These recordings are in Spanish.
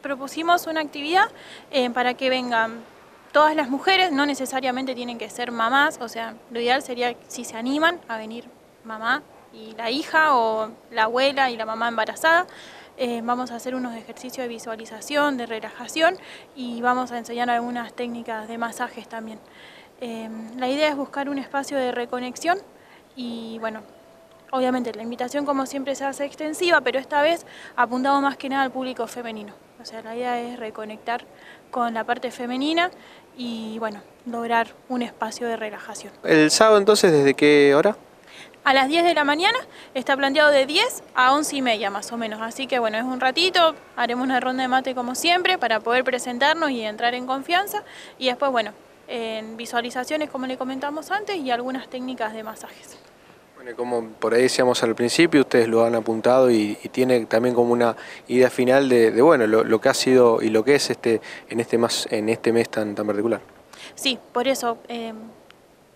propusimos una actividad para que vengan todas las mujeres, no necesariamente tienen que ser mamás, o sea, lo ideal sería si se animan a venir mamá y la hija o la abuela y la mamá embarazada. Vamos a hacer unos ejercicios de visualización, de relajación y vamos a enseñar algunas técnicas de masajes también. La idea es buscar un espacio de reconexión y bueno, obviamente la invitación como siempre se hace extensiva, pero esta vez apuntado más que nada al público femenino. O sea, la idea es reconectar con la parte femenina y bueno, lograr un espacio de relajación. ¿El sábado entonces desde qué hora? A las 10 de la mañana, está planteado de 10 a 11:30 más o menos, así que bueno, es un ratito, haremos una ronda de mate como siempre para poder presentarnos y entrar en confianza y después bueno, en visualizaciones como le comentamos antes y algunas técnicas de masajes. Bueno, como por ahí decíamos al principio, ustedes lo han apuntado y tiene también como una idea final de bueno, lo que ha sido y lo que es en este mes tan particular. Sí, por eso...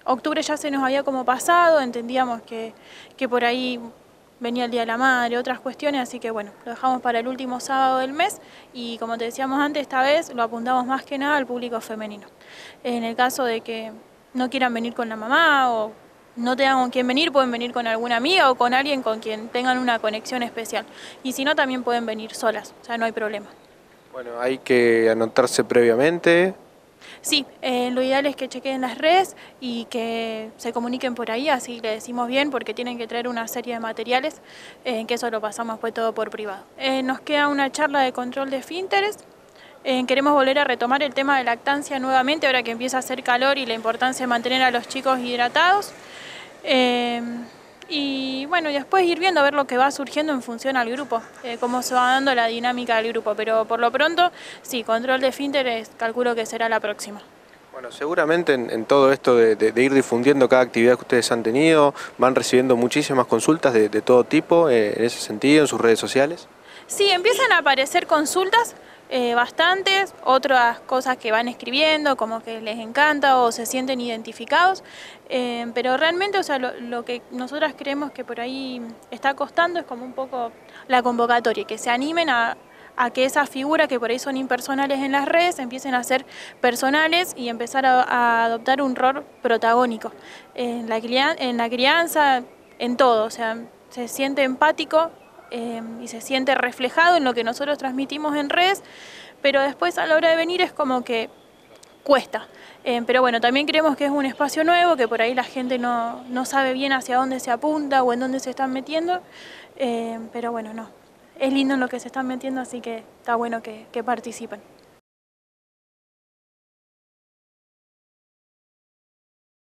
octubre ya se nos había como pasado, entendíamos que por ahí venía el Día de la Madre, otras cuestiones, así que bueno, lo dejamos para el último sábado del mes y como te decíamos antes, esta vez lo apuntamos más que nada al público femenino. En el caso de que no quieran venir con la mamá o no tengan con quién venir, pueden venir con alguna amiga o con alguien con quien tengan una conexión especial. Y si no, también pueden venir solas, o sea, no hay problema. Bueno, hay que anotarse previamente... Sí, lo ideal es que chequen las redes y que se comuniquen por ahí, así le decimos bien, porque tienen que traer una serie de materiales, que eso lo pasamos pues todo por privado. Nos queda una charla de control de esfínteres, queremos volver a retomar el tema de lactancia nuevamente, ahora que empieza a hacer calor y la importancia de mantener a los chicos hidratados. Y bueno, después ir viendo a ver lo que va surgiendo en función al grupo, cómo se va dando la dinámica del grupo, pero por lo pronto, sí, control de esfínteres calculo que será la próxima. Bueno, seguramente en todo esto de ir difundiendo cada actividad que ustedes han tenido, van recibiendo muchísimas consultas de todo tipo, en ese sentido, en sus redes sociales. Sí, empiezan a aparecer consultas, bastantes, otras cosas que van escribiendo, como que les encanta o se sienten identificados, pero realmente, o sea, lo que nosotras creemos que por ahí está costando es como un poco la convocatoria, que se animen a que esas figuras que por ahí son impersonales en las redes empiecen a ser personales y empezar a adoptar un rol protagónico en la crianza, en todo, o sea, se siente empático, y se siente reflejado en lo que nosotros transmitimos en redes, pero después a la hora de venir es como que cuesta. Pero bueno, también creemos que es un espacio nuevo, que por ahí la gente no sabe bien hacia dónde se apunta o en dónde se están metiendo, pero bueno, no. Es lindo en lo que se están metiendo, así que está bueno que participen.